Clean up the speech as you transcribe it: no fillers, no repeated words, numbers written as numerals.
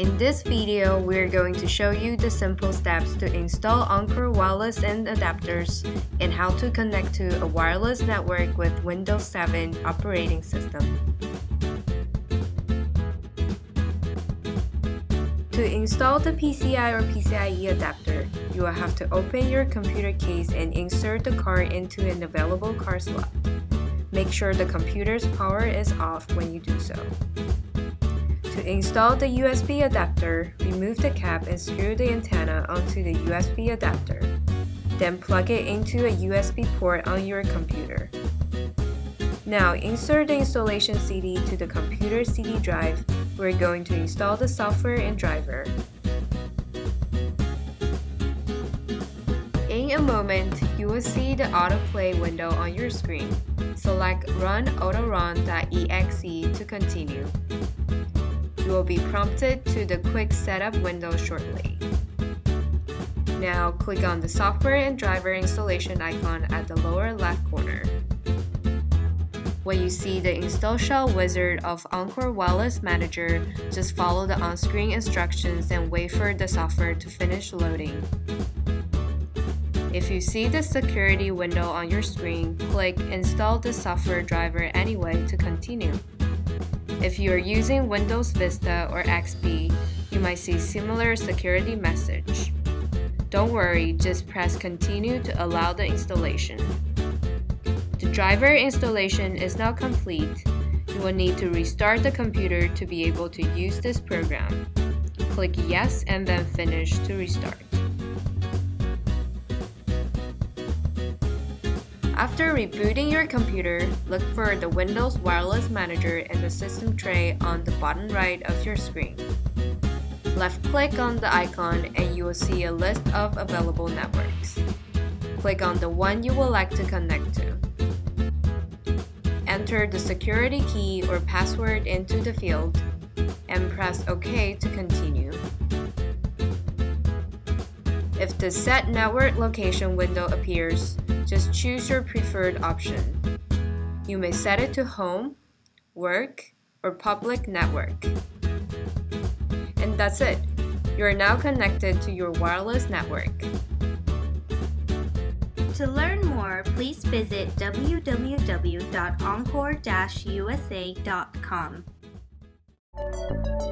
In this video, we're going to show you the simple steps to install Encore Wireless and adapters and how to connect to a wireless network with Windows 7 operating system. To install the PCI or PCIe adapter, you will have to open your computer case and insert the card into an available card slot. Make sure the computer's power is off when you do so. To install the USB adapter, remove the cap and screw the antenna onto the USB adapter. Then plug it into a USB port on your computer. Now insert the installation CD to the computer CD drive. We're going to install the software and driver. In a moment, you will see the autoplay window on your screen. Select Run AutoRun.exe to continue. You will be prompted to the Quick Setup window shortly. Now click on the software and driver installation icon at the lower left corner. When you see the Install Shell wizard of Encore Wireless Manager, just follow the on-screen instructions and wait for the software to finish loading. If you see the security window on your screen, click Install the software driver anyway to continue. If you are using Windows Vista or XP, you might see similar security message. Don't worry, just press Continue to allow the installation. The driver installation is now complete. You will need to restart the computer to be able to use this program. Click Yes and then Finish to restart. After rebooting your computer, look for the Windows Wireless Manager and the system tray on the bottom right of your screen. Left-click on the icon and you will see a list of available networks. Click on the one you would like to connect to. Enter the security key or password into the field and press OK to continue. If the Set Network Location window appears, just choose your preferred option. You may set it to Home, Work, or Public Network. And that's it. You are now connected to your wireless network. To learn more, please visit www.encore-usa.com.